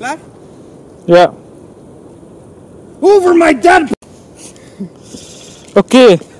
Left? Yeah. Over my dead. Okay.